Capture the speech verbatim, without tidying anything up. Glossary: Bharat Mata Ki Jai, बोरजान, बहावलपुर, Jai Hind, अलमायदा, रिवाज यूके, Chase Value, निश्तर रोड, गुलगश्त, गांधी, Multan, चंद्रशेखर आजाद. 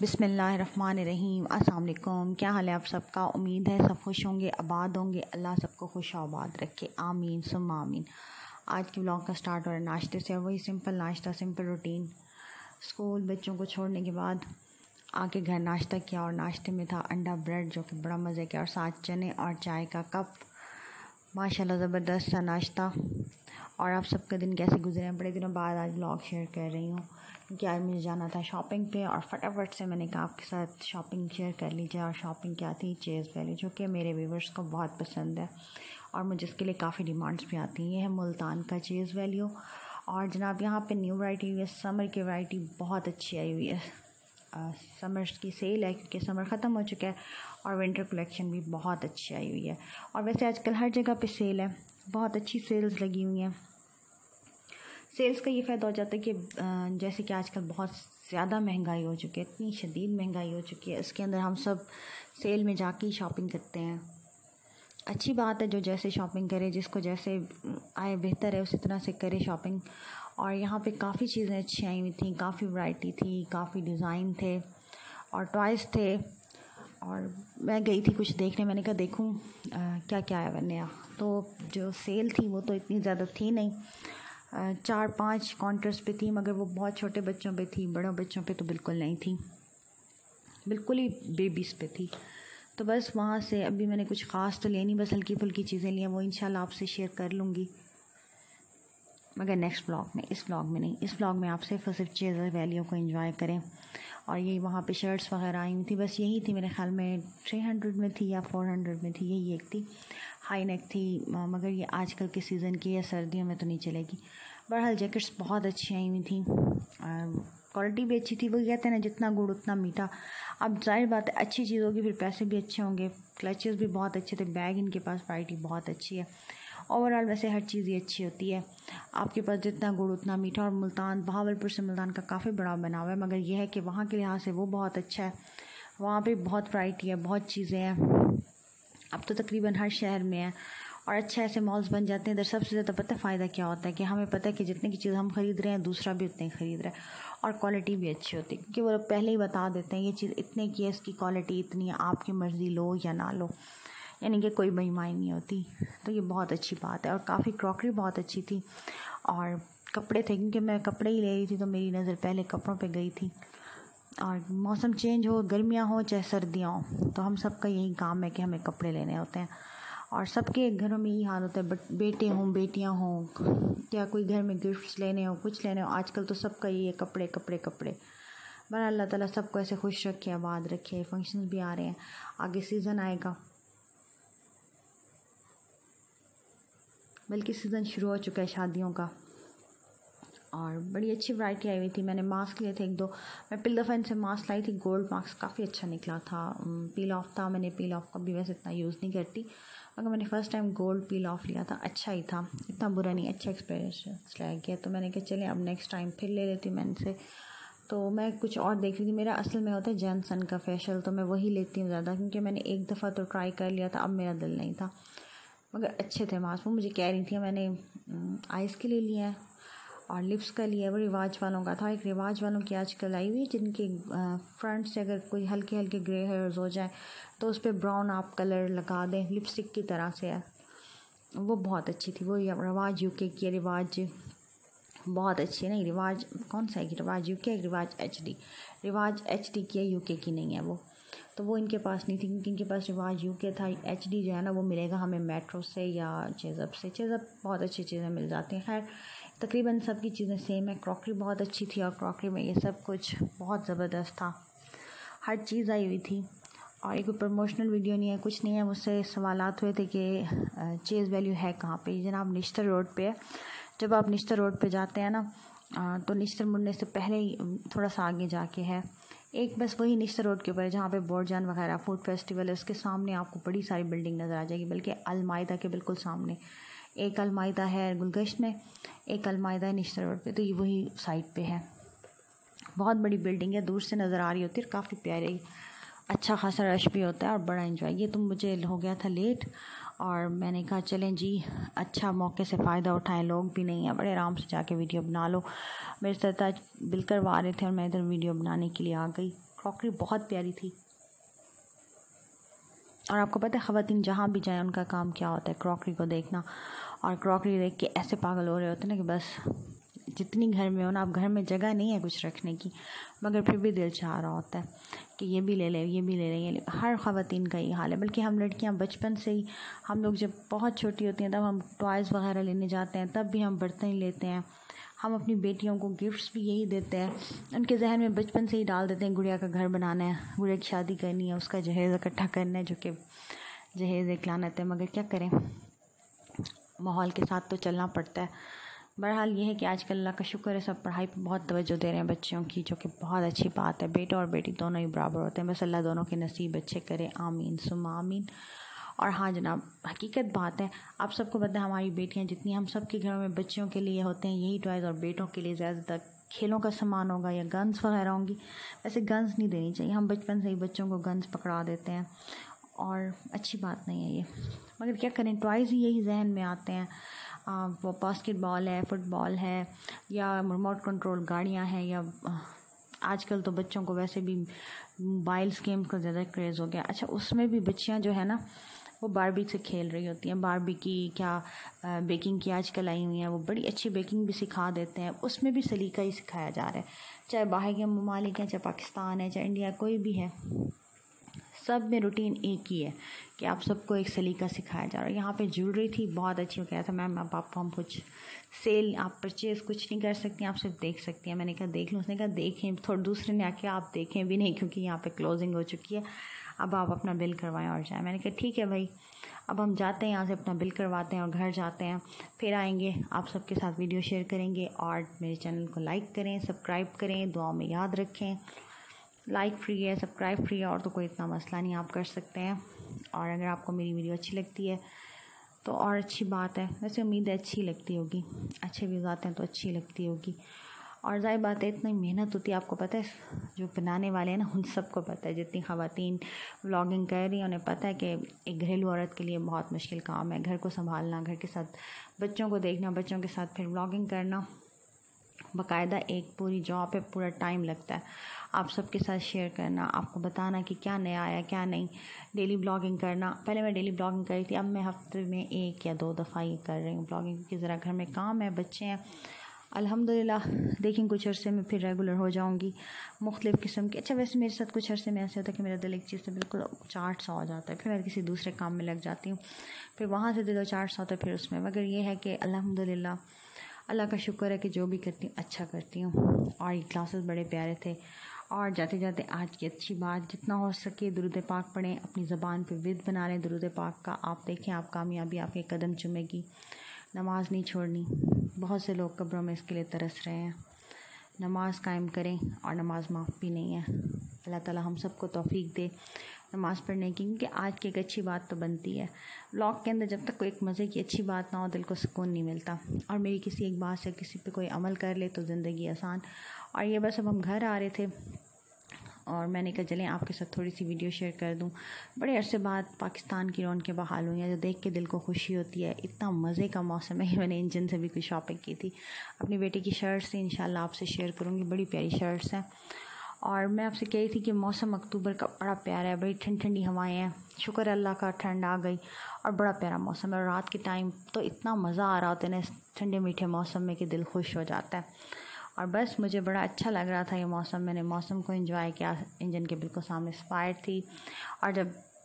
बिस्मिल्लाहिर्रहमानिर्रहीम। अस्सलाम वालेकुम, क्या हाल है आप सबका। उम्मीद है सब खुश होंगे, आबाद होंगे। अल्लाह सबको खुश आबाद रखे, आमीन सुम्मा आमीन। आज के ब्लॉग का स्टार्ट हो रहा है नाश्ते से, वही सिंपल नाश्ता, सिंपल रूटीन। स्कूल बच्चों को छोड़ने के बाद आके घर नाश्ता किया और नाश्ते में था अंडा ब्रेड जो कि बड़ा मज़े का, और साथ चने और चाय का कप। माशाल्लाह ज़बरदस्त सा नाश्ता। और आप सबका दिन कैसे गुजरे हैं? बड़े दिनों बाद आज ब्लॉग शेयर कर रही हूँ क्योंकि आज मुझे जाना था शॉपिंग पे, और फटाफट से मैंने कहा आपके साथ शॉपिंग शेयर कर लीजिए। और शॉपिंग क्या थी? चेस वैल्यू, जो कि मेरे व्यूवर्स को बहुत पसंद है और मुझे इसके लिए काफ़ी डिमांड्स भी आती हैं। ये है मुल्तान का चेस वैल्यू। और जनाब यहाँ पे न्यू वैरायटी हुई है, समर की वैरायटी बहुत अच्छी आई हुई है। आ, समर की सेल है क्योंकि समर ख़त्म हो चुका है, और विंटर कलेक्शन भी बहुत अच्छी आई हुई है। और वैसे आजकल हर जगह पे सेल है, बहुत अच्छी सेल्स लगी हुई हैं। सेल्स का ये फ़ायदा हो जाता है कि जैसे कि आजकल बहुत ज़्यादा महंगाई हो चुकी है, इतनी शदीद महंगाई हो चुकी है, इसके अंदर हम सब सेल में जाके ही शॉपिंग करते हैं। अच्छी बात है, जो जैसे शॉपिंग करे, जिसको जैसे आए बेहतर है उस तरह से करे शॉपिंग। और यहाँ पे काफ़ी चीज़ें अच्छी आई हुई थी, काफ़ी वैरायटी थी, काफ़ी डिज़ाइन थे और टॉयज़ थे। और मैं गई थी कुछ देखने, मैंने कहा देखूँ क्या क्या आया नया। तो जो सेल थी वो तो इतनी ज़्यादा थी नहीं, आ, चार पांच काउंटर्स पे थी, मगर वो बहुत छोटे बच्चों पे थी, बड़े बच्चों पे तो बिल्कुल नहीं थी, बिल्कुल ही बेबीज़ पे थी। तो बस वहाँ से अभी मैंने कुछ ख़ास तो लेनी, बस हल्की फुल्की चीज़ें ली हैं, वो इंशाल्लाह आपसे शेयर कर लूँगी, मगर नेक्स्ट ब्लॉग में, इस ब्लॉग में नहीं। इस ब्लॉग में आप सिर्फ और सिर्फ चेज़ वैल्यू को एंजॉय करें। और यही वहाँ पे शर्ट्स वगैरह आई हुई थी, बस यही थी मेरे ख्याल में, थ्री हंड्रेड में थी या फोर हंड्रेड में थी, यही एक थी। हाई नेक थी, मगर ये आजकल के सीज़न की या सर्दियों में तो नहीं चलेगी। बहरहाल जैकेट्स बहुत अच्छी आई हुई थी, क्वालिटी भी अच्छी थी। वो कहते हैं ना, जितना गुड़ उतना मीठा। अब जाहिर बात है अच्छी चीज़ होगी फिर पैसे भी अच्छे होंगे। क्लचेस भी बहुत अच्छे थे, बैग इनके पास वैरायटी बहुत अच्छी है। ओवरऑल वैसे हर चीज़ ही अच्छी होती है, आपके पास जितना गुड़ उतना मीठा। और मुल्तान, बहावलपुर से मुल्तान का काफ़ी बड़ा बना हुआ है, मगर यह है कि वहाँ के लिहाज से वो बहुत अच्छा है। वहाँ पर बहुत वैरायटी है, बहुत चीज़ें हैं, अब तो तकरीबन हर शहर में है। और अच्छे ऐसे मॉल्स बन जाते हैं इधर। सबसे ज़्यादा पता है फ़ायदा क्या होता है कि हमें पता है कि जितने की चीज़ हम ख़रीद रहे हैं दूसरा भी उतने ख़रीद रहा है, और क्वालिटी भी अच्छी होती है क्योंकि वो लोग पहले ही बता देते हैं ये चीज़ इतने की है, इसकी क्वालिटी इतनी है, आपकी मर्ज़ी लो या ना लो, यानी कि कोई बेईमानी नहीं होती। तो ये बहुत अच्छी बात है। और काफ़ी क्रॉकरी बहुत अच्छी थी, और कपड़े थे क्योंकि मैं कपड़े ही ले रही थी तो मेरी नज़र पहले कपड़ों पर गई थी। और मौसम चेंज हो, गर्मियाँ हो चाहे सर्दियाँ हो, तो हम सब का यही काम है कि हमें कपड़े लेने होते हैं। और सबके घरों में यही हाल होता है, बट बेटे हों बेटियाँ हों या कोई घर में गिफ्ट्स लेने हो, कुछ लेने हो, आजकल तो सबका ये कपड़े कपड़े कपड़े। बहरहाल अल्लाह ताला सबको ऐसे खुश रखे, आबाद रखे। फंक्शंस भी आ रहे हैं, आगे सीज़न आएगा, बल्कि सीज़न शुरू हो चुका है शादियों का। और बड़ी अच्छी वैरायटी आई हुई थी। मैंने मास्क लिए थे एक दो, मैं पिलदफन से मास्क लाई थी, गोल्ड मास्क काफ़ी अच्छा निकला था। पील ऑफ था, मैंने पील ऑफ का भी वैसे इतना यूज़ नहीं करती, मगर मैंने first time gold peel off लिया था, अच्छा ही था, इतना बुरा नहीं, अच्छा एक्सपीरियंस लग गया। तो मैंने कहा चले अब नेक्स्ट टाइम फिर ले लेती मैंने से। तो मैं कुछ और देख रही थी, मेरा असल में होता है जॉनसन का फेशियल, तो मैं वही लेती हूँ ज़्यादा क्योंकि मैंने एक दफ़ा तो ट्राई कर लिया था, अब मेरा दिल नहीं था, मगर अच्छे थे मास्क। वो मुझे कह रही थी, मैंने आइज़ के लिए लिया है और लिप्स का लिया है, वो रिवाज वालों का था। एक रिवाज वालों की आजकल आई हुई है जिनके फ्रंट से अगर कोई हल्के हल्के ग्रे हेयर्स हो जाए तो उस पर ब्राउन आप कलर लगा दें, लिपस्टिक की तरह से है, वो बहुत अच्छी थी। वो रिवाज यूके की, रिवाज बहुत अच्छी है, नहीं रिवाज कौन सा है कि रिवाज यूके, Riwaj H D, Riwaj H D की है, यूके की नहीं है वो। तो वो इनके पास नहीं थी क्योंकि इनके पास रिवाज यूके था। एच डी जो है ना वो मिलेगा हमें मेट्रो से या चेज़अप से, चेज़अप बहुत अच्छी चीज़ें मिल जाती हैं। खैर तकरीबन सब की चीज़ें सेम है। क्रॉकरी बहुत अच्छी थी, और क्रॉकरी में ये सब कुछ बहुत ज़बरदस्त था, हर चीज़ आई हुई थी। और एक प्रमोशनल वीडियो नहीं है, कुछ नहीं है। मुझसे सवालात हुए थे कि चेज़ वैल्यू है कहाँ पर। जनाब निश्तर रोड पे है। जब आप निश्तर रोड पे जाते हैं ना तो निश्तर मुड़ने से पहले ही थोड़ा सा आगे जाके है एक बस, वही निश्तर रोड के ऊपर है जहाँ पे बोरजान वगैरह फूड फेस्टिवल है, उसके सामने आपको बड़ी सारी बिल्डिंग नज़र आ जाएगी, बल्कि अलमायदा के बिल्कुल सामने एक अलमायदा है गुलगश्त में, एक अलमायदा है निश्तर रोड पे, तो ये वही साइड पे है। बहुत बड़ी बिल्डिंग है, दूर से नज़र आ रही होती है, काफ़ी प्यारी, अच्छा खासा रश भी होता है और बड़ा इन्जॉय। ये तो मुझे हो गया था लेट, और मैंने कहा चलें जी अच्छा मौके से फ़ायदा उठाएं, लोग भी नहीं है, बड़े आराम से जाके वीडियो बना लो। मेरे सरताज बिल करवा रहे थे और मैं इधर वीडियो बनाने के लिए आ गई। क्रॉकरी बहुत प्यारी थी। और आपको पता है ख़वातीन जहाँ भी जाएँ उनका काम क्या होता है, क्रॉकरी को देखना। और क्रॉकरी देख के ऐसे पागल हो रहे होते हैं ना कि बस जितनी घर में हो ना, आप घर में जगह नहीं है कुछ रखने की, मगर फिर भी दिल चाह रहा होता है कि ये भी ले ले, ये भी ले ले, ये ले। हर ख़वातीन का ही हाल है। बल्कि हम लड़कियाँ बचपन से ही, हम लोग जब बहुत छोटी होती हैं तब हम टॉयज़ वगैरह लेने जाते हैं, तब भी हम बर्तन लेते हैं। हम अपनी बेटियों को गिफ्ट्स भी यही देते हैं, उनके जहन में बचपन से ही डाल देते हैं गुड़िया का घर बनाना है, गुड़िया की शादी करनी है, उसका जहेज़ इकट्ठा करना है, जो कि जहेज़ एक लानत है। मगर क्या करें, माहौल के साथ तो चलना पड़ता है। बहरहाल यह है कि आजकल अल्लाह का शुक्र है सब पढ़ाई पर बहुत तवज्जो दे रहे हैं बच्चों की, जो कि बहुत अच्छी बात है। बेटा और बेटी दोनों ही बराबर होते हैं, बस अल्लाह दोनों के नसीब अच्छे करे। आमीन सुम्मा आमीन। और हाँ जनाब, हकीकत बात है, आप सबको पता है हमारी बेटियां जितनी, हम सब के घरों में बच्चियों के लिए होते हैं यही टॉयज़, और बेटों के लिए ज़्यादातर खेलों का सामान होगा या गन्स वगैरह होंगी। वैसे गन्स नहीं देनी चाहिए, हम बचपन से ही बच्चों को गन्स पकड़ा देते हैं और अच्छी बात नहीं है ये, मगर क्या करें, टॉयज़ ही यही जहन में आते हैं। बास्केटबॉल है, फ़ुटबॉल है, या रिमोट कंट्रोल गाड़ियाँ हैं, या आजकल तो बच्चों को वैसे भी मोबाइल्स गेम का ज़्यादा क्रेज़ हो गया। अच्छा, उसमें भी बच्चियाँ जो है ना वो बारबी से खेल रही होती हैं, बारबी की क्या बेकिंग की आजकल आई हुई हैं, वो बड़ी अच्छी बेकिंग भी सिखा देते हैं। उसमें भी सलीका ही सिखाया जा रहा है, चाहे बाहर के ममालिक हैं, चाहे पाकिस्तान है, चाहे इंडिया, कोई भी है, सब में रूटीन एक ही है कि आप सबको एक सलीका सिखाया जा रहा है। यहाँ पे ज्वेलरी थी बहुत अच्छी, वो कहा था मैम आप आपको हम कुछ सेल, आप परचेज़ कुछ नहीं कर सकती, आप सिर्फ देख सकती हैं। मैंने कहा देख लूँ, उसने कहा देखें, थोड़ा दूसरे ने आके आप देखें भी नहीं क्योंकि यहाँ पे क्लोजिंग हो चुकी है, अब आप अपना बिल करवाएं और जाएं। मैंने कहा ठीक है भाई, अब हम जाते हैं यहाँ से, अपना बिल करवाते हैं और घर जाते हैं, फिर आएंगे आप सबके साथ वीडियो शेयर करेंगे। और मेरे चैनल को लाइक करें, सब्सक्राइब करें, दुआ में याद रखें। लाइक फ्री है, सब्सक्राइब फ्री है, और तो कोई इतना मसला नहीं, आप कर सकते हैं। और अगर आपको मेरी वीडियो अच्छी लगती है तो और अच्छी बात है, वैसे उम्मीद है अच्छी लगती होगी, अच्छे व्यूज़ आते हैं तो अच्छी लगती होगी। और ज़ाहिर बात है इतनी मेहनत होती है, आपको पता है, जो बनाने वाले हैं ना उन सबको पता है, जितनी ख़वातीन व्लॉगिंग कर रही हैं उन्हें पता है कि एक घरेलू औरत के लिए बहुत मुश्किल काम है, घर को संभालना, घर के साथ बच्चों को देखना, बच्चों के साथ फिर व्लॉगिंग करना, बाकायदा एक पूरी जॉब पे पूरा टाइम लगता है। आप सबके साथ शेयर करना, आपको बताना कि क्या नया आया क्या नहीं, डेली ब्लॉगिंग करना। पहले मैं डेली ब्लॉगिंग कर रही थी, अब मैं हफ्ते में एक या दो दफ़ा ये कर रही हूँ ब्लॉगिंग, क्योंकि ज़रा घर में काम है, बच्चे हैं। अल्हम्दुलिल्लाह देखें कुछ अरसे में फिर रेगुलर हो जाऊँगी मुख्तलिफ़ किस्म की। अच्छा वैसे मेरे साथ कुछ अरसे में ऐसे होता है कि मेरा दिल एक चीज़ से बिल्कुल चाट सा हो जाता है, फिर मैं किसी दूसरे काम में लग जाती हूँ, फिर वहाँ से दिल चाट सा होता है, फिर उसमें। मगर ये है कि अल्हम्दुलिल्लाह अल्लाह का शुक्र है कि जो भी करती हूँ अच्छा करती हूँ। और ये क्लासेस बड़े प्यारे थे। और जाते जाते आज की अच्छी बात, जितना हो सके दुरूद पाक पढ़ें, अपनी ज़बान पे विद बना लें दुरूद पाक का, आप देखें आप कामयाबी आपके कदम चूमेगी। नमाज़ नहीं छोड़नी, बहुत से लोग कब्रों में इसके लिए तरस रहे हैं। नमाज़ कायम करें, और नमाज़ माफ़ भी नहीं है। अल्लाह ताला हम सबको तौफीक दे नमाज़ पढ़ने की, क्योंकि आज की एक अच्छी बात तो बनती है व्लॉग के अंदर। जब तक कोई एक मज़े की अच्छी बात ना हो दिल को सुकून नहीं मिलता। और मेरी किसी एक बात से किसी पे कोई अमल कर ले तो ज़िंदगी आसान। और ये बस अब हम घर आ रहे थे और मैंने कहा चलें आपके साथ थोड़ी सी वीडियो शेयर कर दूं। बड़े अरसे बाद पाकिस्तान की रौनकें बहाल हुई हैं, जो देख के दिल को खुशी होती है। इतना मज़े का मौसम है, मैंने इंजन से भी कुछ शॉपिंग की थी। अपनी बेटी की शर्ट्स इंशाल्लाह आपसे शेयर करूँगी, बड़ी प्यारी शर्ट्स हैं। और मैं आपसे कह रही थी कि मौसम अक्टूबर का बड़ा प्यारा है, बड़ी ठंड ठंडी हवाएं हैं, शुक्र अल्लाह का ठंड आ गई और बड़ा प्यारा मौसम है। और रात के टाइम तो इतना मज़ा आ रहा होता है ना इस ठंडे मीठे मौसम में कि दिल खुश हो जाता है। और बस मुझे बड़ा अच्छा लग रहा था ये मौसम, मैंने मौसम को एंजॉय किया। इंजन के बिल्कुल सामने स्पायर थी, और जब